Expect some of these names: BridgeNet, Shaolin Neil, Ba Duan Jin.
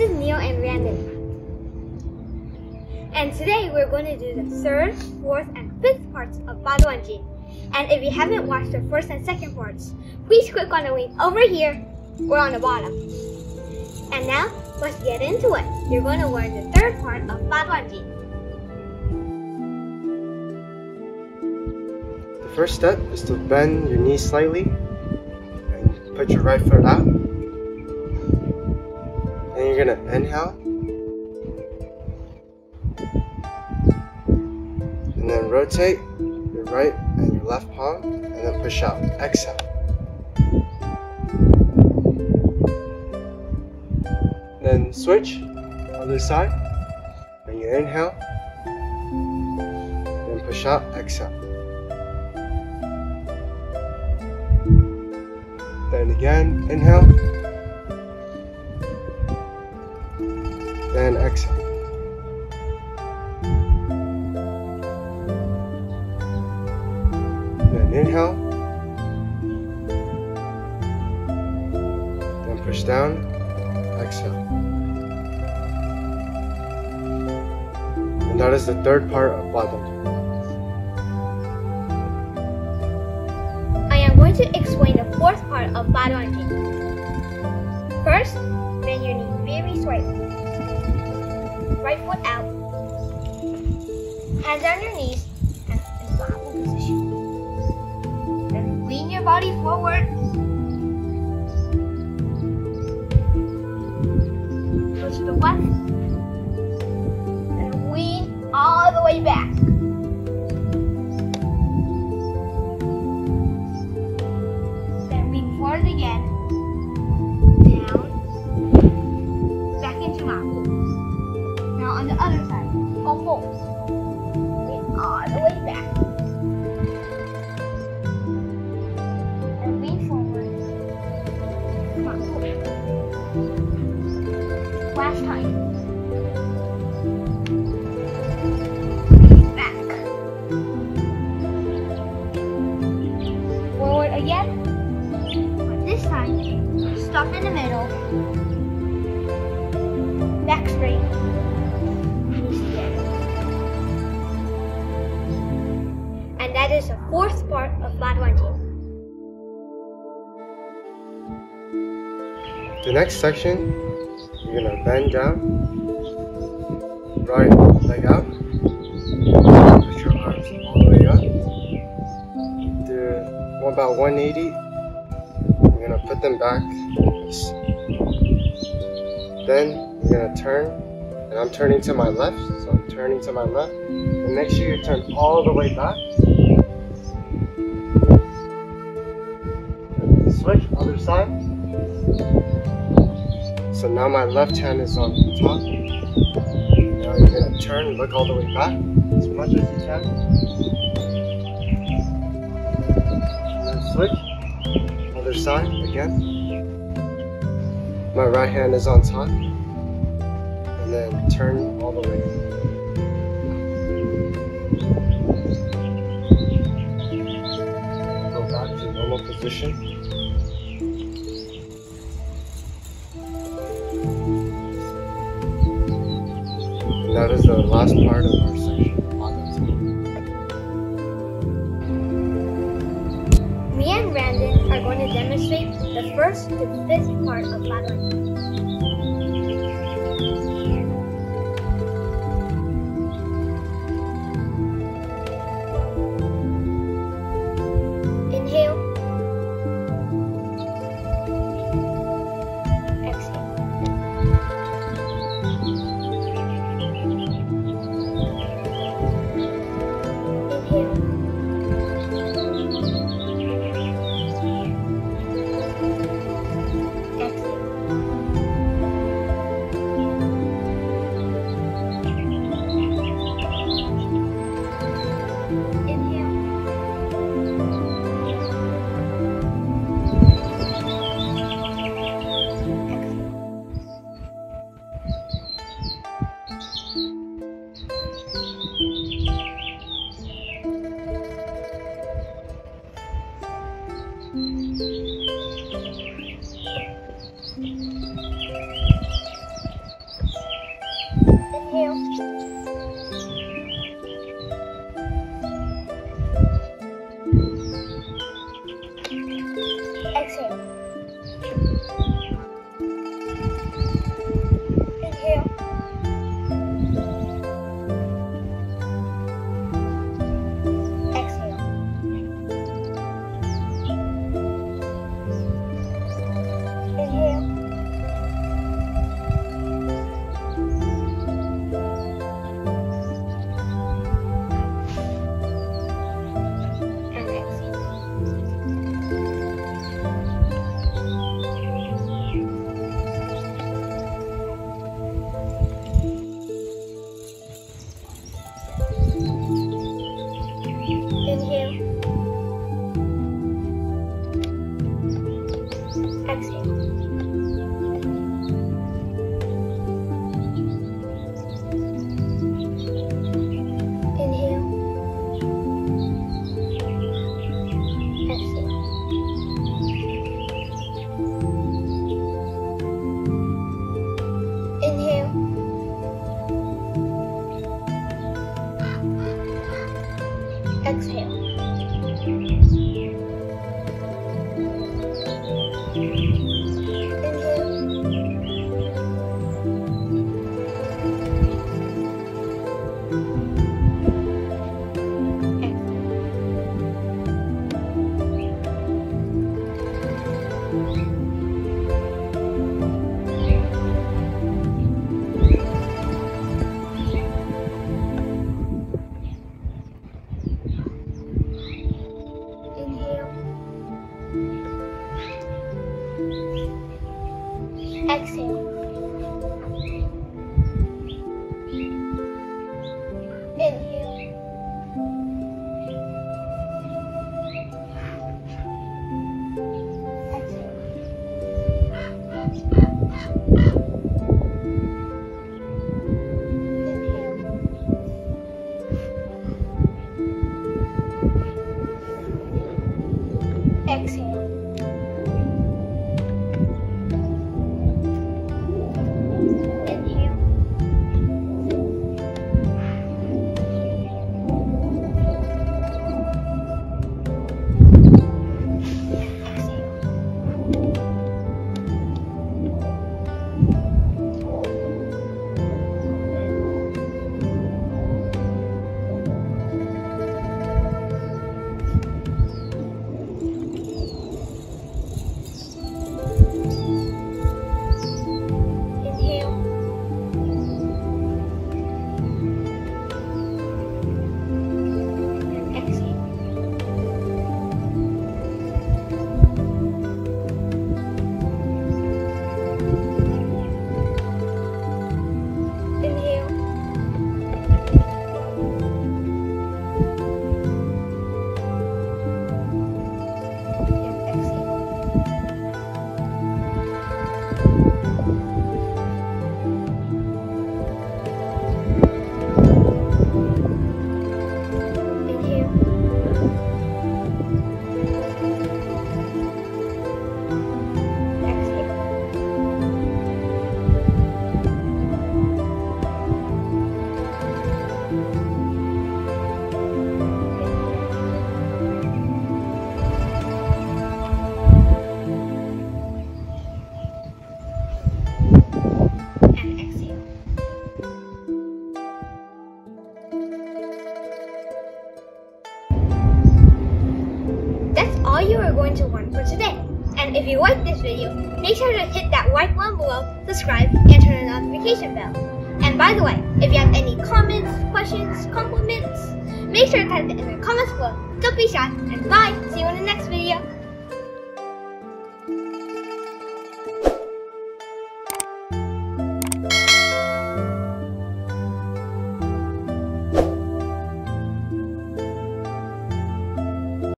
This is Neil and Brandon, and today we're going to do the 3rd, 4th, and 5th parts of Ba Duan Jin. And if you haven't watched the 1st and 2nd parts, please click on the link over here or on the bottom. And now, let's get into it. You're going to learn the 3rd part of Ba Duan Jin. The first step is to bend your knees slightly and put your right foot out. And you're going to inhale and then rotate your right and your left palm and then push out. Exhale. Then switch other side and you inhale, then push out, exhale. Then again, inhale, then exhale. Then inhale, then push down, exhale. And that is the 3rd part of Ba Duan Jin. I am going to explain the 4th part of Ba Duan Jin. First, bend your knee very slightly. Right foot out, hands on your knees, and in lateral position. Then lean your body forward. Push to the left, and lean all the way back. Then lean forward again, down, back into lateral. Now on the other side, go forward, lean all the way back, and lean forward, come on, go back, last time, lean back, forward again, but this time, stop in the middle, back straight. That is the 4th part of Ba Duan Jin. The next section, you're going to bend down, right leg out, push your arms all the way up, do about 180, you're going to put them back, then you're going to turn, and I'm turning to my left, so I'm turning to my left, and make sure you turn all the way back. Switch, other side. So now my left hand is on the top. Now you're going to turn and look all the way back as much as you can. Then switch, other side again. My right hand is on top. And then turn all the way. Go back to normal position. That is the last part of our section. Me and Brandon are going to demonstrate the 1st to 5th part of Ba Duan Jin. Inhale. All you are going to want for today. And if you like this video, make sure to hit that like button below, subscribe, and turn the notification bell. And by the way, if you have any comments, questions, compliments, make sure to type it in the comments below. Don't be shy, and bye! See you in the next video!